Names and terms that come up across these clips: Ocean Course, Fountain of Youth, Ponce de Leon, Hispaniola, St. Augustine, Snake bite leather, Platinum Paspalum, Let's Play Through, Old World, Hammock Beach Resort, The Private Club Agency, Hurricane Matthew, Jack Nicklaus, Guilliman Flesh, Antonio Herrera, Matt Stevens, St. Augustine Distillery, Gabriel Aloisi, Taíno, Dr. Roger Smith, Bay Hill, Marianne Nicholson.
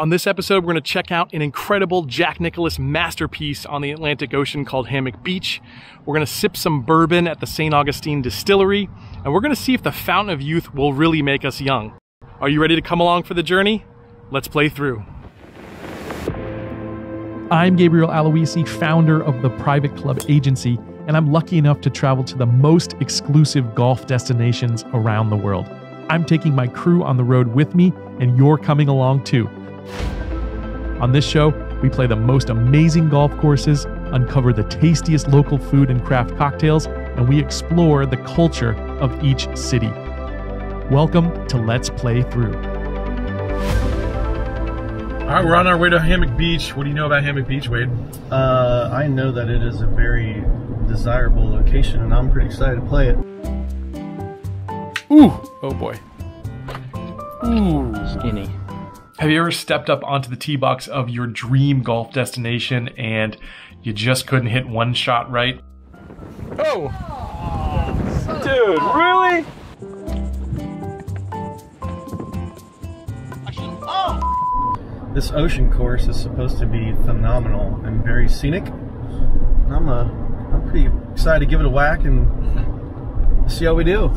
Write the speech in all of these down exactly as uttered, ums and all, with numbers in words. On this episode, we're going to check out an incredible Jack Nicklaus masterpiece on the Atlantic Ocean called Hammock Beach. We're going to sip some bourbon at the Saint Augustine Distillery, and we're going to see if the Fountain of Youth will really make us young. Are you ready to come along for the journey? Let's play through. I'm Gabriel Aloisi, founder of The Private Club Agency, and I'm lucky enough to travel to the most exclusive golf destinations around the world. I'm taking my crew on the road with me, and you're coming along too. On this show, we play the most amazing golf courses, uncover the tastiest local food and craft cocktails, and we explore the culture of each city. Welcome to Let's Play Through. All right, we're on our way to Hammock Beach. What do you know about Hammock Beach, Wade? Uh, I know that it is a very desirable location, and I'm pretty excited to play it. Ooh, oh boy. Ooh, skinny. Have you ever stepped up onto the tee box of your dream golf destination and you just couldn't hit one shot right? Oh! Dude, really? Oh. This ocean course is supposed to be phenomenal and very scenic. I'm, uh, I'm pretty excited to give it a whack and see how we do.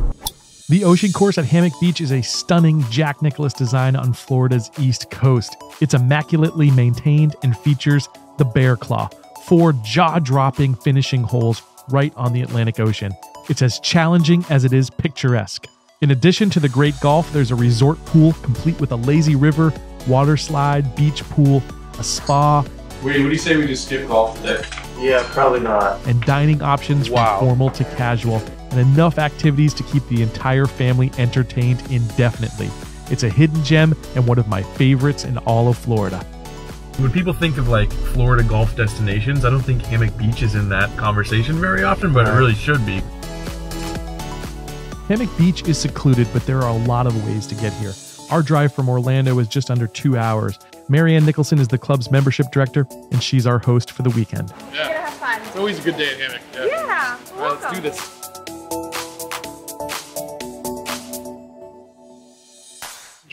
The ocean course at Hammock Beach is a stunning Jack Nicklaus design on Florida's East Coast. It's immaculately maintained and features the Bear Claw, four jaw-dropping finishing holes right on the Atlantic Ocean. It's as challenging as it is picturesque. In addition to the great golf, there's a resort pool complete with a lazy river, water slide, beach pool, a spa. Wait, what do you say we just skip golf today? Yeah, probably not. And dining options wow. from formal to casual, and enough activities to keep the entire family entertained indefinitely. It's a hidden gem and one of my favorites in all of Florida. When people think of like Florida golf destinations, I don't think Hammock Beach is in that conversation very often, but it really should be. Hammock Beach is secluded, but there are a lot of ways to get here. Our drive from Orlando is just under two hours. Marianne Nicholson is the club's membership director, and she's our host for the weekend. Yeah. You're gonna have fun. It's always a good day at Hammock. Yeah, yeah welcome. All right, let's do this.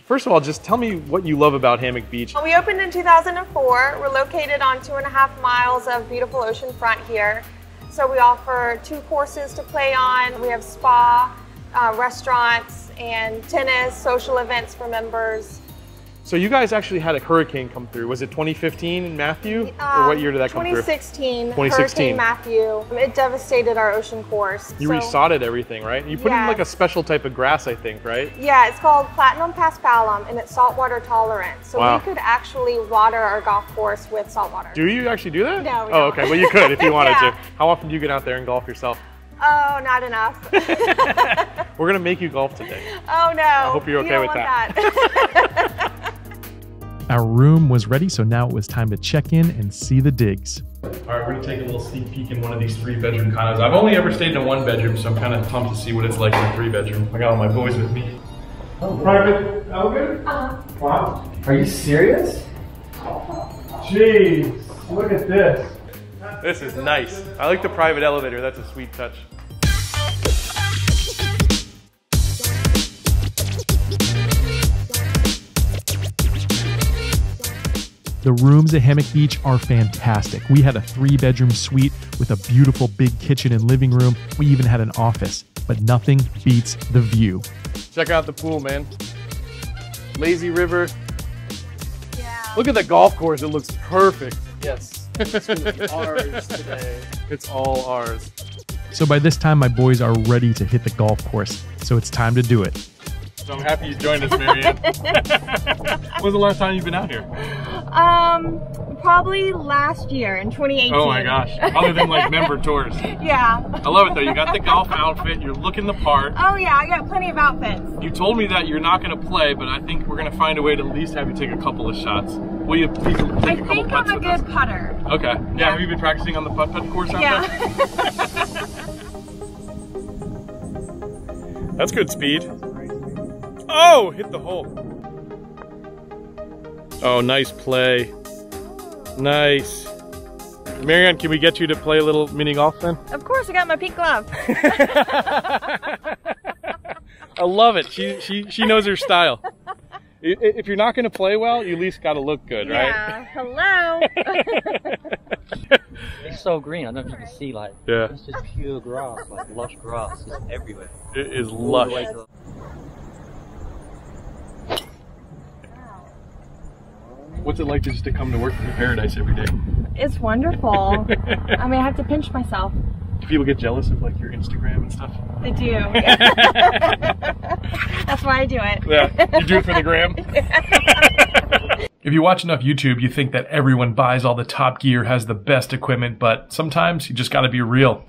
First of all, just tell me what you love about Hammock Beach. Well, we opened in two thousand four. We're located on two and a half miles of beautiful ocean front here. So we offer two courses to play on. We have spa, uh, restaurants, and tennis, social events for members. So you guys actually had a hurricane come through. Was it twenty fifteen in Matthew? Um, or what year did that come through? twenty sixteen. twenty sixteen. Hurricane Matthew. It devastated our ocean course. You so. resodded everything, right? You put yes. in like a special type of grass, I think, right? Yeah, it's called Platinum Paspalum, and it's saltwater tolerant. So wow. we could actually water our golf course with saltwater. Do you actually do that? No. We oh, don't. Okay. Well, you could if you wanted yeah. to. How often do you get out there and golf yourself? Oh, not enough. We're going to make you golf today. Oh, no. I hope you're okay you with that. that. Our room was ready, so now it was time to check in and see the digs. All right, we're gonna take a little sneak peek in one of these three bedroom condos. I've only ever stayed in a one bedroom, so I'm kind of pumped to see what it's like in a three bedroom. I got all my boys with me. Oh, private elegant? Uh-huh. Wow, are you serious? Jeez, look at this. This is nice. I like the private elevator, that's a sweet touch. The rooms at Hammock Beach are fantastic. We had a three-bedroom suite with a beautiful big kitchen and living room. We even had an office, but nothing beats the view. Check out the pool, man. Lazy river. Yeah. Look at the golf course. It looks perfect. Yes. It's really ours today. It's all ours. So by this time, my boys are ready to hit the golf course, so it's time to do it. So I'm happy you joined us, Marianne. When's the last time you've been out here? Um, probably last year in twenty eighteen. Oh my gosh, other than like member tours. Yeah. I love it though, you got the golf outfit, you're looking the part. Oh yeah, I got plenty of outfits. You told me that you're not gonna play, but I think we're gonna find a way to at least have you take a couple of shots. Will you please take I a couple think putts I'm a good us? putter. Okay, yeah. yeah, have you been practicing on the putt-putt course out yeah. there? That's good speed. Oh, hit the hole. Oh, nice play. Nice. Marianne, can we get you to play a little mini golf then? Of course, I got my pink glove. I love it. She she she knows her style. If you're not going to play well, you at least got to look good, right? Yeah. Hello. It's so green. I don't know if you can see, like, yeah. It's just pure grass, like lush grass is everywhere. It is lush. Wow. What's it like just to come to work from paradise every day? It's wonderful. I mean, I have to pinch myself. Do people get jealous of like your Instagram and stuff? They do. That's why I do it. Yeah, you do it for the gram. If you watch enough YouTube, you think that everyone buys all the top gear, has the best equipment, but sometimes you just got to be real.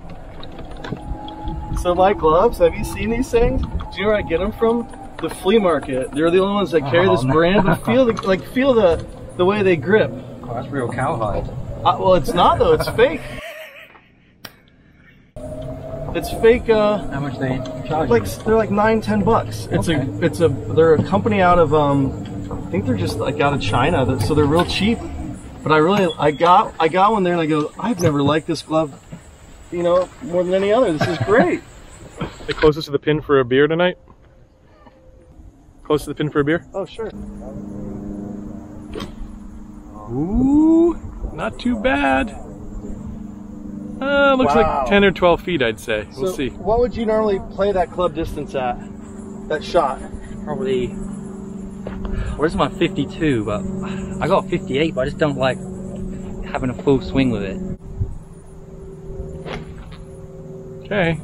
So my gloves, have you seen these things? Do you know where I get them from? The flea market. They're the only ones that carry oh, this man. brand. But feel the, like feel the the way they grip. Oh, that's real cowhide. Uh, well, it's not though. It's fake. It's fake. Uh, How much they charge? Like you? They're like nine, ten bucks. It's okay. a, it's a. They're a company out of. Um, I think they're just like out of China, so they're real cheap. But I really, I got, I got one there, and I go, I've never liked this glove, you know, more than any other. This is great. They closest to the pin for a beer tonight. Close to the pin for a beer. Oh sure. Ooh, not too bad. Uh, looks wow. like ten or twelve feet, I'd say. So we'll see. What would you normally play that club distance at? That shot? Probably, where's my fifty-two? But I got fifty-eight, but I just don't like having a full swing with it. Okay,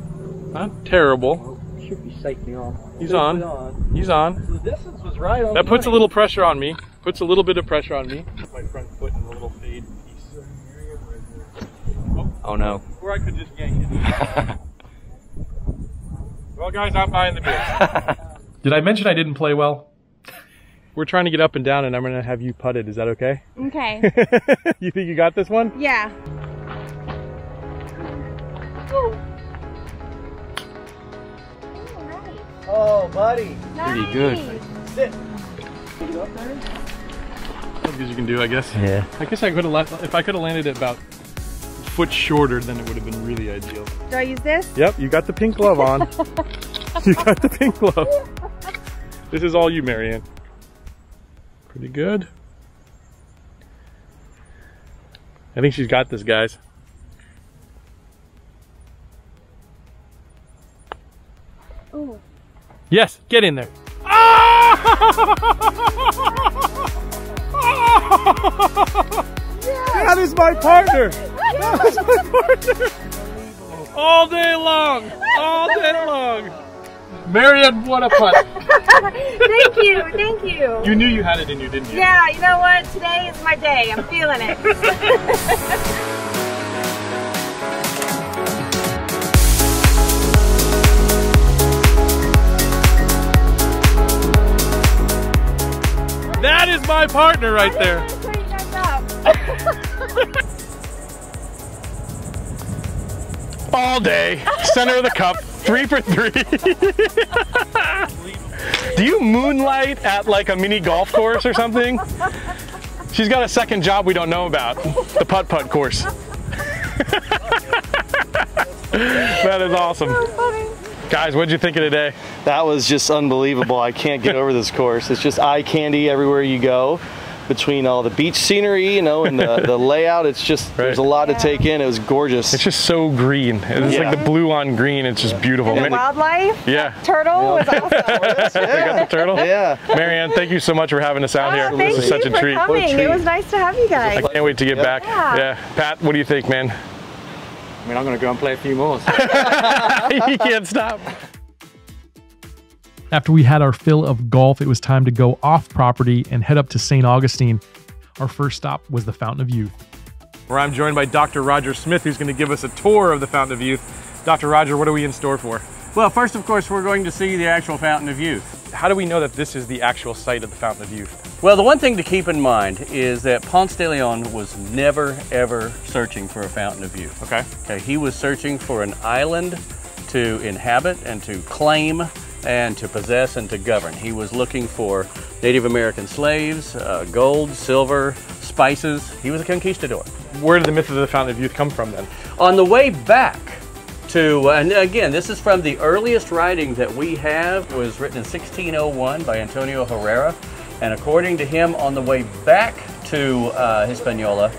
not terrible. Well, should be safely on. He's on. on. He's on. So the distance was right on. That puts line. a little pressure on me. Puts a little bit of pressure on me. My front foot in a little fade. Oh no. Or I could just yank it. Well guys, I'm buying the beer. Did I mention I didn't play well? We're trying to get up and down and I'm gonna have you putt it, is that okay? Okay. You think you got this one? Yeah. Oh, oh, nice. Oh buddy. Nice. Pretty good. Sit. Get up there. As good as you can do, I guess. Yeah. I guess I could have, if I could have landed it about foot shorter, then it would have been really ideal. Do I use this? Yep, you got the pink glove on. You got the pink glove. This is all you, Marianne. Pretty good. I think she's got this, guys. Ooh. Yes, get in there. Yes. That is my partner. That was my partner. All day long. All day long. Marianne, what a putt. Thank you. Thank you. You knew you had it in you, didn't you? Yeah, you know what? Today is my day. I'm feeling it. That is my partner right there. All day, center of the cup, three for three. Do you moonlight at like a mini golf course or something? She's got a second job we don't know about, the putt-putt course. That is awesome. Guys, what'd you think of today? That was just unbelievable. I can't get over this course. It's just eye candy everywhere you go. Between all the beach scenery, you know, and the, the layout, it's just, right. there's a lot yeah. to take in. It was gorgeous. It's just so green. It's yeah. like the blue on green. It's just beautiful. And the wildlife? Yeah. Turtle was awesome. Yeah. They got the turtle? Yeah. Marianne, thank you so much for having us out oh, here. Thank this is such a treat. Coming. a treat. It was nice to have you guys. I can't wait to get yeah. back. Yeah. yeah. Pat, what do you think, man? I mean, I'm gonna go and play a few more. So. You can't stop. After we had our fill of golf, it was time to go off property and head up to Saint Augustine. Our first stop was the Fountain of Youth, where I'm joined by Doctor Roger Smith, who's gonna give us a tour of the Fountain of Youth. Doctor Roger, what are we in store for? Well, first, of course, we're going to see the actual Fountain of Youth. How do we know that this is the actual site of the Fountain of Youth? Well, the one thing to keep in mind is that Ponce de Leon was never, ever searching for a Fountain of Youth. Okay. Okay, he was searching for an island to inhabit and to claim and to possess and to govern. He was looking for Native American slaves, uh, gold, silver, spices. He was a conquistador. Where did the myth of the Fountain of Youth come from then? On the way back, To, and again, this is from the earliest writing that we have. It was written in sixteen oh one by Antonio Herrera, And according to him, on the way back to uh, Hispaniola,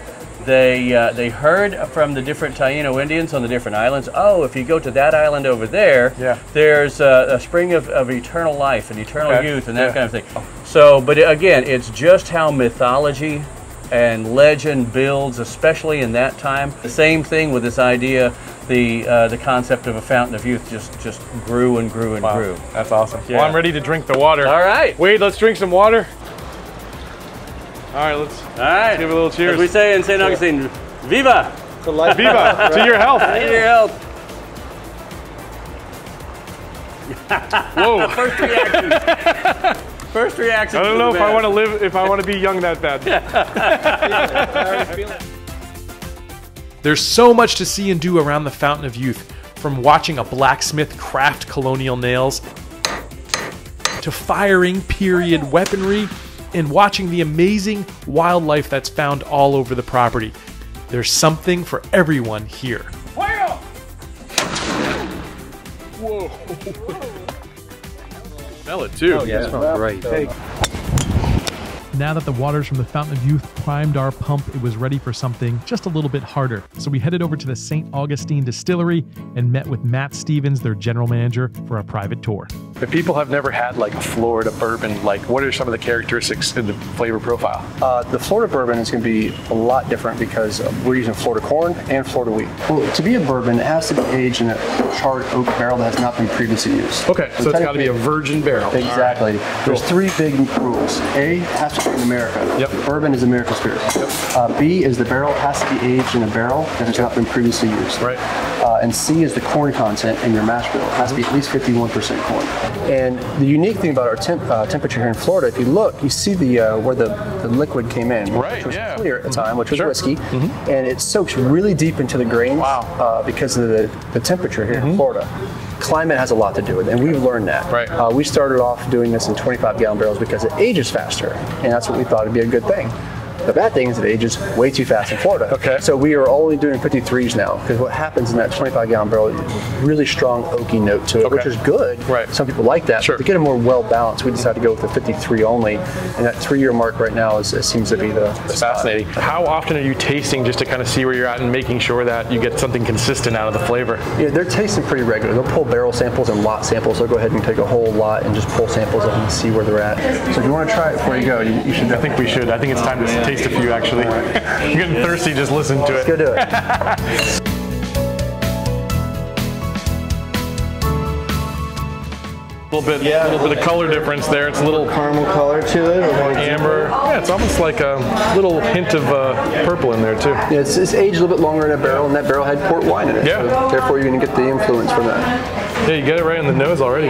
they uh, they heard from the different Taíno Indians on the different islands, oh, if you go to that island over there, yeah. there's a, a spring of, of eternal life and eternal okay. youth and that yeah. kind of thing. So, but again, it's just how mythology and legend builds, especially in that time. The same thing with this idea, the uh, the concept of a fountain of youth just just grew and grew and wow. grew. That's awesome. Yeah. Well, I'm ready to drink the water. All right. Wade, let's drink some water. All right, let's, All right. let's give it a little cheers. As we say in Saint Augustine, yeah. Viva! To life. Viva! Right. To your health. To your health. Whoa. First reaction. First reaction. I don't know if bad. I want to live, if I want to be young that bad. There's so much to see and do around the Fountain of Youth, from watching a blacksmith craft colonial nails, to firing period weaponry, and watching the amazing wildlife that's found all over the property. There's something for everyone here. Fire! Whoa. Smell it too. Oh, yeah, it smells great. Hey. Now that the waters from the Fountain of Youth primed our pump, it was ready for something just a little bit harder. So we headed over to the Saint Augustine Distillery and met with Matt Stevens, their general manager, for a private tour. If people have never had like a Florida bourbon, like what are some of the characteristics in the flavor profile? Uh, the Florida bourbon is going to be a lot different because we're using Florida corn and Florida wheat. Well, to be a bourbon, it has to be aged in a charred oak barrel that has not been previously used. Okay, so, so it's got to be a virgin barrel. Exactly. Right. There's cool. three big rules. A, it has to in America. Yep. Bourbon is American spirit. Yep. Uh, B is the barrel has to be aged in a barrel that has not been previously used. Right. Uh, and C is the corn content in your mash bill. It has to be at least fifty-one percent corn. And the unique thing about our temp, uh, temperature here in Florida, if you look, you see the uh, where the, the liquid came in, right, which was yeah. clear at the time, which was sure. whiskey, mm-hmm. and it soaks really deep into the grains wow. uh, because of the, the temperature here mm-hmm. in Florida. Climate has a lot to do with it, and we've learned that. Right. Uh, we started off doing this in twenty-five gallon barrels because it ages faster, and that's what we thought would be a good thing. The bad thing is it ages way too fast in Florida. Okay. So we are only doing fifty-threes now, because what happens in that twenty-five gallon barrel is really strong oaky note to it, okay. which is good. Right. Some people like that. Sure. But to get it more well-balanced, we decided to go with the fifty-three only, and that three-year mark right now is, it seems to be the, the Fascinating. Spot. How often are you tasting just to kind of see where you're at and making sure that you get something consistent out of the flavor? Yeah, they're tasting pretty regular. They'll pull barrel samples and lot samples. They'll go ahead and take a whole lot and just pull samples up and see where they're at. So if you want to try it before you go, you, you should definitely. I think we should. I think it's time to see. Taste a few, actually. Right. You're getting thirsty, just listen well, to let's it. Let's go do it. A little bit, yeah, little bit of color difference there. It's a little caramel color to it, or amber. Yeah, it's almost like a little hint of uh, purple in there too. Yeah, it's, it's aged a little bit longer in a barrel, and that barrel had port wine in it. Yeah. So therefore, you're gonna get the influence from that. Yeah, you get it right in the nose already.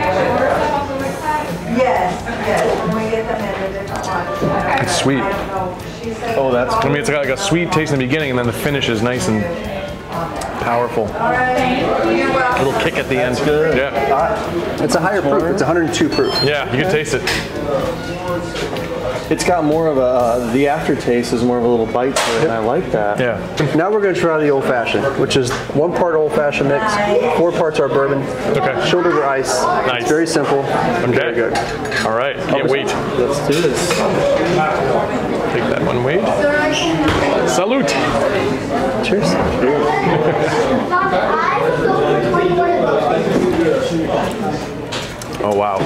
Yes. It's sweet. Oh, that's cool. I mean, it's got like a sweet taste in the beginning, and then the finish is nice and powerful. A little kick at the end. That's good. Yeah. It's a higher proof. It's one hundred two proof. Yeah, you can taste it. It's got more of a, uh, the aftertaste is more of a little bite to it, yep. and I like that. Yeah. Now we're going to try the old fashioned, which is one part old fashioned mix, four parts our bourbon, okay. shoulder to ice. Nice. It's very simple. Okay. Very good. All right. Can't wait. Let's do this. Take that one, Wade. Salute. Cheers. Oh, wow.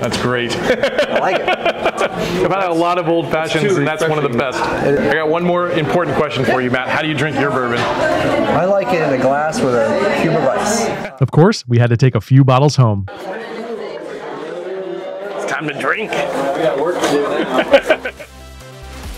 That's great. I like it. I've had a lot of old fashions, and that's one of the best. I got one more important question for you, Matt. How do you drink your bourbon? I like it in a glass with a cube of ice. Of course, we had to take a few bottles home. It's time to drink. We got work to do.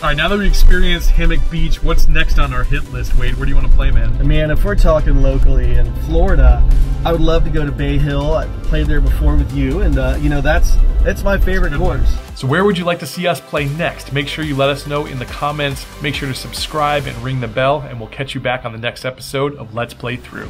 All right, now that we experienced Hammock Beach, what's next on our hit list, Wade? Where do you want to play, man? I mean, if we're talking locally in Florida, I would love to go to Bay Hill. I played there before with you, and uh, you know, that's that's my favorite course. So where would you like to see us play next? Make sure you let us know in the comments. Make sure to subscribe and ring the bell, and we'll catch you back on the next episode of Let's Play Through.